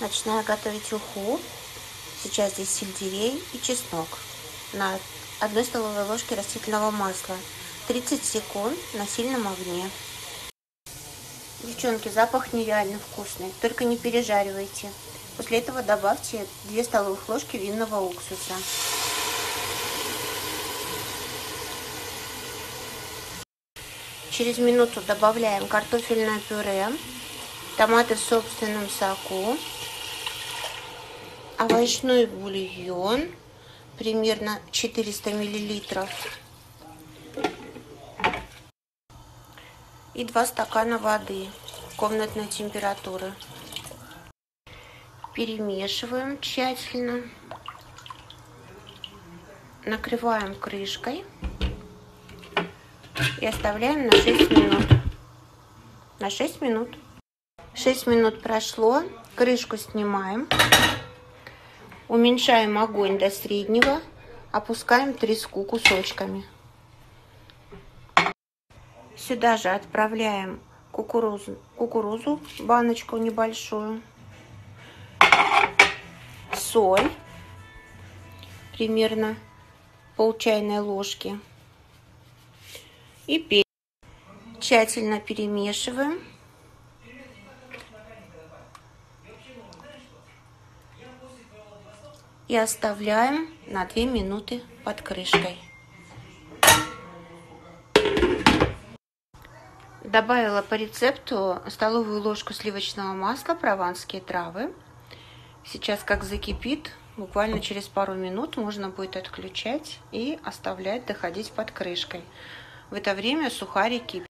Начинаю готовить уху. Сейчас здесь сельдерей и чеснок. На 1 столовой ложке растительного масла. 30 секунд на сильном огне. Девчонки, запах нереально вкусный, только не пережаривайте. После этого добавьте 2 столовых ложки винного уксуса. Через минуту добавляем картофельное пюре, томаты в собственном соку, овощной бульон, примерно 400 мл, и 2 стакана воды комнатной температуры. Перемешиваем тщательно, накрываем крышкой и оставляем на 6 минут. 6 минут прошло, крышку снимаем, уменьшаем огонь до среднего, опускаем треску кусочками. Сюда же отправляем кукурузу, баночку небольшую, соль, примерно пол чайной ложки, и перец. Тщательно перемешиваем. И оставляем на 2 минуты под крышкой. Добавила по рецепту столовую ложку сливочного масла, прованские травы. Сейчас как закипит, буквально через пару минут можно будет отключать и оставлять доходить под крышкой. В это время сухарики.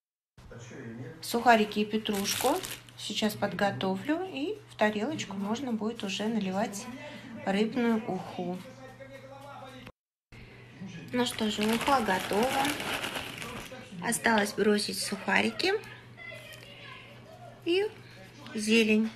Сухарики и петрушку сейчас подготовлю, и в тарелочку можно будет уже наливать рыбную уху. Ну что же, уха готова. Осталось бросить сухарики и зелень.